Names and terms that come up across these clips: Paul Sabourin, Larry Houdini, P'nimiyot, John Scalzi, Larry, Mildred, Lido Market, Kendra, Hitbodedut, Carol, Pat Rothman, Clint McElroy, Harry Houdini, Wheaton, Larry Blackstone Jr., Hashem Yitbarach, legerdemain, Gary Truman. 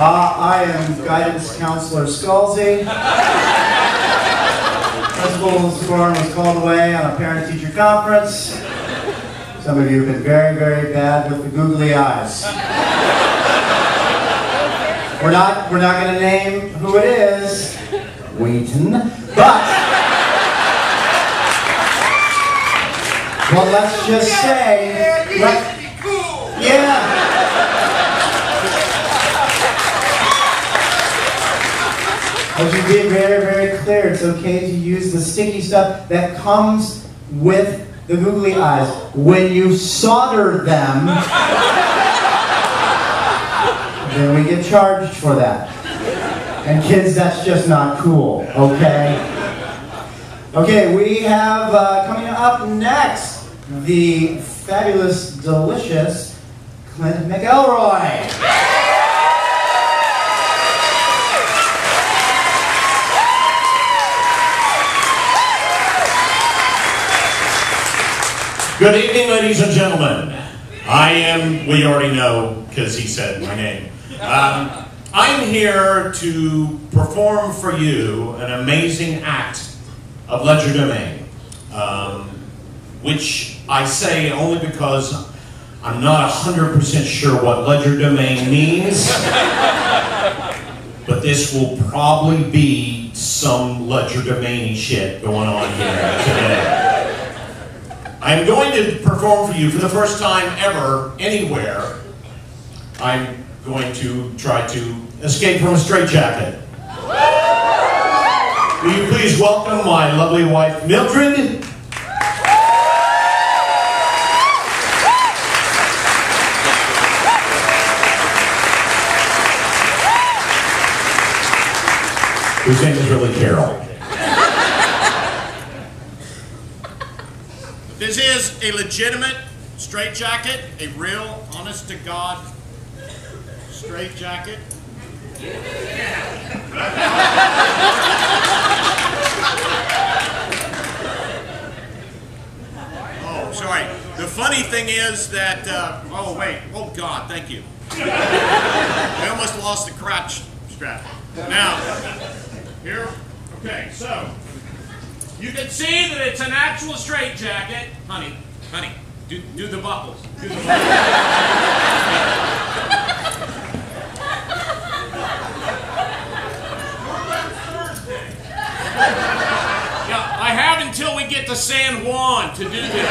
I am guidance counselor Scalzi. Principal Sabourin was called away on a parent-teacher conference. Some of you have been very, very bad with the googly eyes. We're not going to name who it is, Wheaton, but let's just say, But you did very, very clear, it's okay to use the sticky stuff that comes with the googly eyes. When you solder them, then we get charged for that. And kids, that's just not cool, okay? Okay, we have, coming up next, the fabulous, delicious Clint McElroy. Good evening, ladies and gentlemen. I am, we already know, because he said my name. I'm here to perform for you an amazing act of legerdemain, which I say only because I'm not 100% sure what legerdemain means, but this will probably be some legerdemain shit going on here today. I'm going to perform for you for the first time ever, anywhere. I'm going to try to escape from a straitjacket. Will you please welcome my lovely wife, Mildred? Whose name is really Carol. This is a legitimate straitjacket, a real, honest-to-God straitjacket. Oh, sorry. The funny thing is that, oh, wait. Oh, God, thank you. I almost lost the crotch strap. Now, here, okay, so. You can see that it's an actual straitjacket. Honey, honey, do the buckles. Do the buckles. Yeah, I have until we get to San Juan to do this.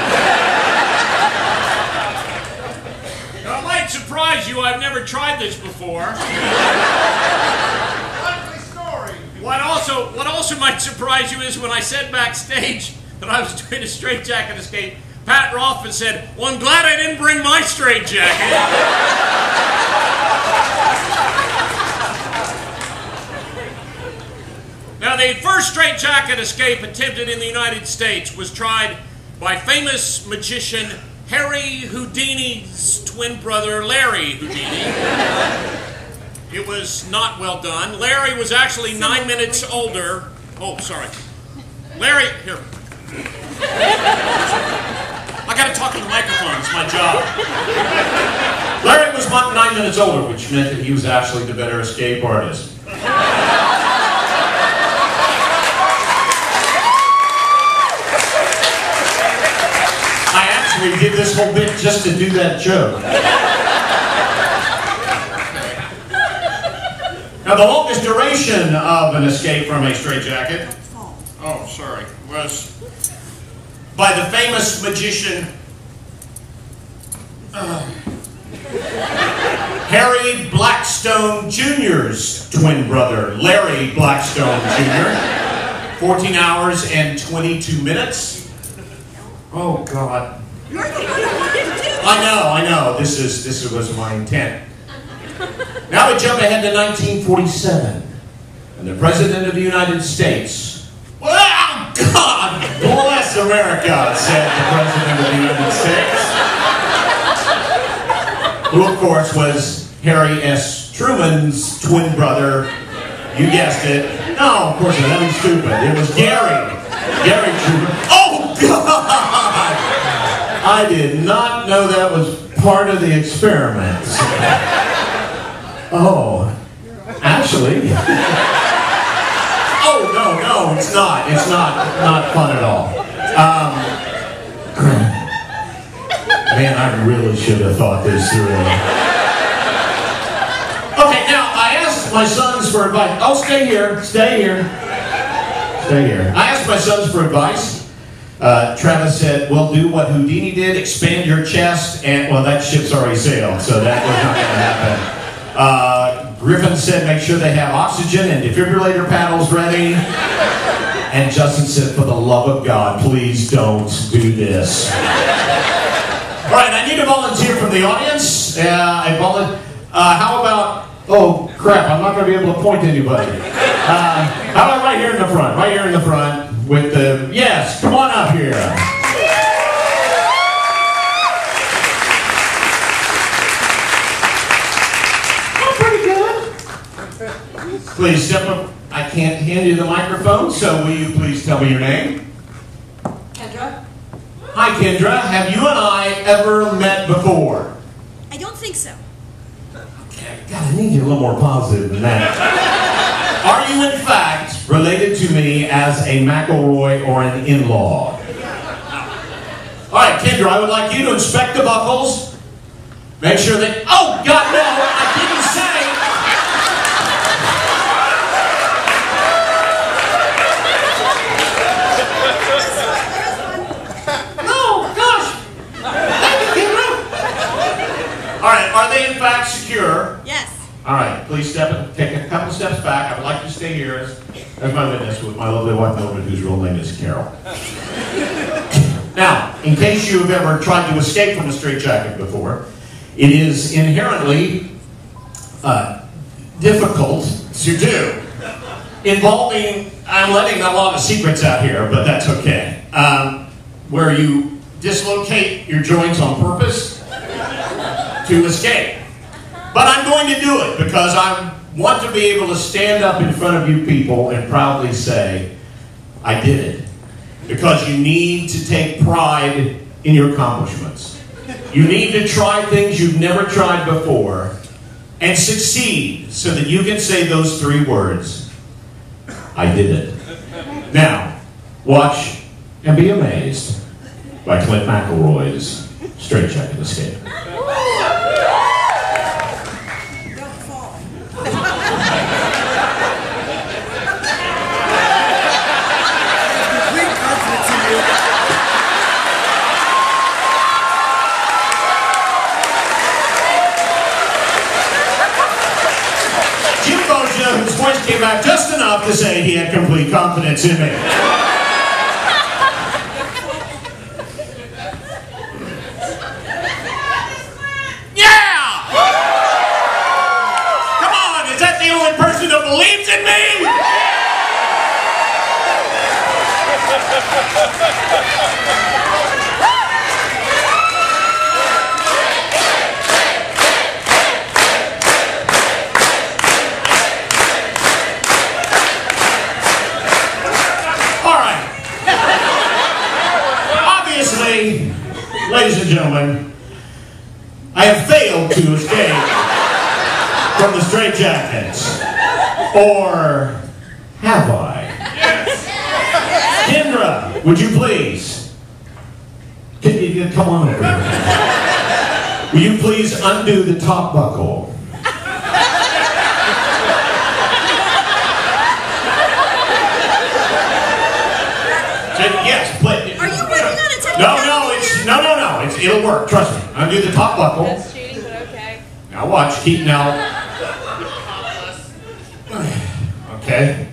Now, I might surprise you, I've never tried this before. What also might surprise you is when I said backstage that I was doing a straitjacket escape, Pat Rothman said, "Well, I'm glad I didn't bring my straitjacket." Now, the first straitjacket escape attempted in the United States was tried by famous magician Harry Houdini's twin brother, Larry Houdini. It was not well done. Larry was actually 9 minutes older. Oh, sorry. Larry, here. I gotta talk to the microphone, it's my job. Larry was 9 minutes older, which meant that he was actually the better escape artist. I actually did this whole bit just to do that joke. Now, the longest duration of an escape from a straitjacket, oh, sorry, was by the famous magician Harry Blackstone Jr.'s twin brother, Larry Blackstone Jr., 14 hours and 22 minutes. Oh, God. I know, this was my intent. Now we jump ahead to 1947, and the President of the United States, "Well, God bless America," said the President of the United States, who of course was Harry S. Truman's twin brother, you guessed it, no, of course, that was stupid, it was Gary Truman. Oh, God! I did not know that was part of the experiment. Oh, actually. Oh, no, no, it's not. It's not fun at all. Man, I really should have thought this through. Okay, now, I asked my sons for advice. Oh, stay here. I asked my sons for advice. Travis said, well, do what Houdini did, expand your chest, and, well, that ship's already sailed, so that was not going to happen. Griffin said, make sure they have oxygen and defibrillator paddles ready. And Justin said, for the love of God, please don't do this. All right, I need a volunteer from the audience. How about, oh, crap, I'm not going to be able to point to anybody. How about right here in the front, with the, yes, come on up here. Oh, pretty good. Please step up. I can't hand you the microphone, so will you please tell me your name? Kendra. Hi, Kendra. Have you and I ever met before? I don't think so. Okay, God, I need you a little more positive than that. Are you, in fact, related to me as a McElroy or an in-law? All right, Kendra, I would like you to inspect the buckles. Make sure that, oh, God, no, I didn't say. No, gosh. Thank you, Kendra. All right, are they in fact secure? Yes. All right, please take a couple steps back. I would like you to stay here. As my witness with my lovely wife, Mildred, whose real name is Carol. Now, in case you've ever tried to escape from a straitjacket before, it is inherently difficult to do. Involving, I'm letting a lot of secrets out here, but that's okay. Where you dislocate your joints on purpose to escape. But I'm going to do it because I'm want to be able to stand up in front of you people and proudly say, I did it. Because you need to take pride in your accomplishments. You need to try things you've never tried before and succeed so that you can say those three words, I did it. Now, watch and be amazed by Clint McElroy's straitjacket escape. Voice came out just enough to say he had complete confidence in me. Yeah! Come on, is that the only person who believes in me? Ladies and gentlemen, I have failed to escape from the straitjackets. Or have I? Yes. Kendra, would you please? Come on over here. Will you please undo the top buckle? Yes, please. No. It'll work. Trust me. Undo the top buckle. That's cheating, but okay. Now watch. Keep now. Okay.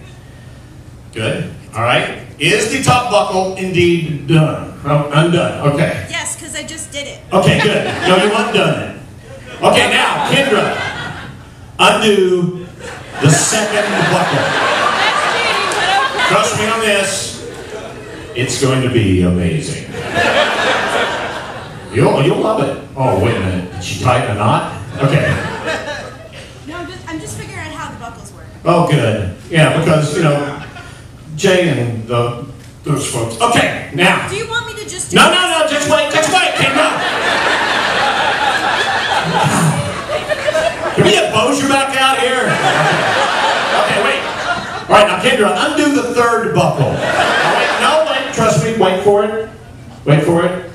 Good. All right. Is the top buckle indeed done? Undone. Okay. Yes, because I just did it. Okay, good. No, you undone it. Okay, now, Kendra, undo the second buckle. That's cheating, but okay. Trust me on this. It's going to be amazing. You'll love it. Oh, wait a minute. Did she tighten a knot? Okay. No, I'm just figuring out how the buckles work. Oh, good. Yeah, because, you know, Jay and those folks. Okay, now. Do you want me to just do this? No, just wait, Kendra. Can we get Bozier back out here? All right, now Kendra, undo the third buckle. All right, no, wait, trust me, wait for it. Wait for it.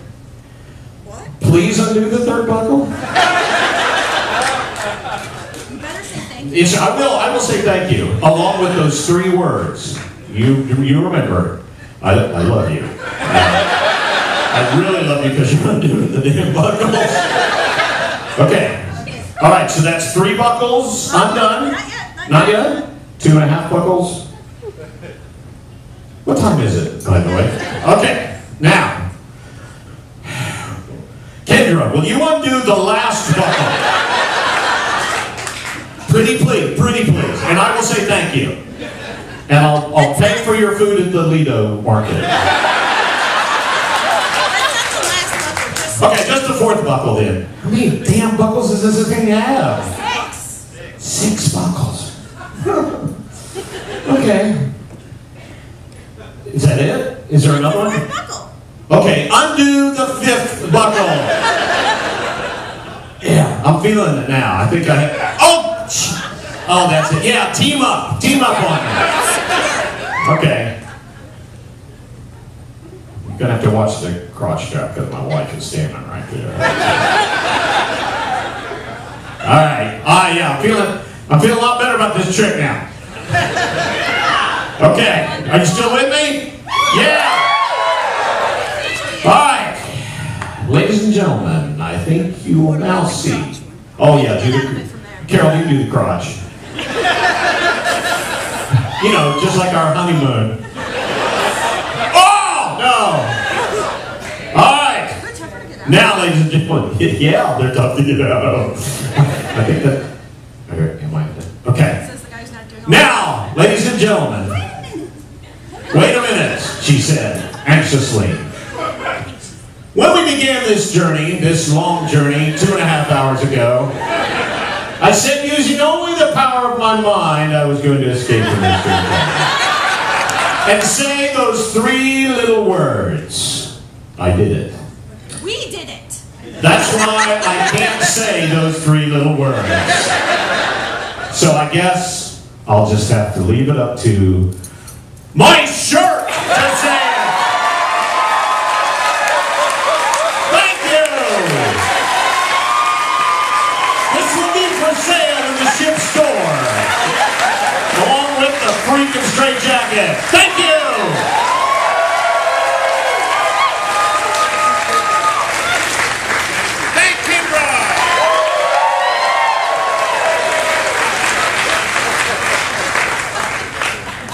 What? Please undo the third buckle. You better say thank you. Yes, I will say thank you, along with those three words. You remember, I love you. I really love you because you're undoing the damn buckles. Okay. All right, so that's three buckles undone. Not yet? 2.5 buckles? What time is it, by the way? Okay, now. Kendra, will you undo the last buckle? Pretty please. And I will say thank you. And I'll pay for your food at the Lido Market. Okay, just the fourth buckle then. How many damn buckles does this thing have? Six buckles. Okay. Is that it? Is there another one? Okay, undo the fifth buckle. Yeah, I'm feeling it now. I think I... Oh, that's it. Yeah, team up. Team up on it. Okay. You're going to have to watch the... crotch trap, because my wife is standing right there. All right. Ah, yeah. I'm feeling a lot better about this trick now. Okay. Are you still with me? Yeah. All right. Ladies and gentlemen, I think you will now see. Oh yeah. Carol, you do the crotch. You know, just like our honeymoon. Oh no. Now, ladies and gentlemen, yeah, they're tough to get out of. I think that. Okay. Now, ladies and gentlemen. Wait a minute, she said anxiously. When we began this journey, this long journey, 2.5 hours ago, I said, using only the power of my mind, I was going to escape from this journey and say those three little words. I did it. That's why I can't say those three little words. So I guess I'll just have to leave it up to my shirt to say thank you. This will be for sale in the ship store, along with the freak of straight jacket. Thank you.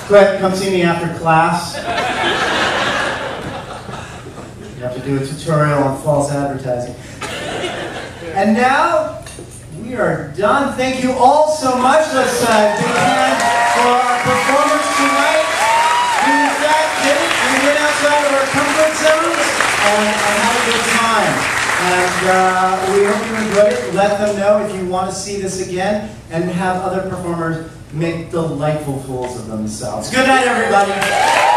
Clint, come see me after class. You have to do a tutorial on false advertising. And now, we are done. Thank you all so much. Let's big hand for our performers tonight. In fact, we get outside of our comfort zones and have a good time. And we hope you enjoyed it. Let them know if you want to see this again and have other performers make delightful fools of themselves. Good night, everybody.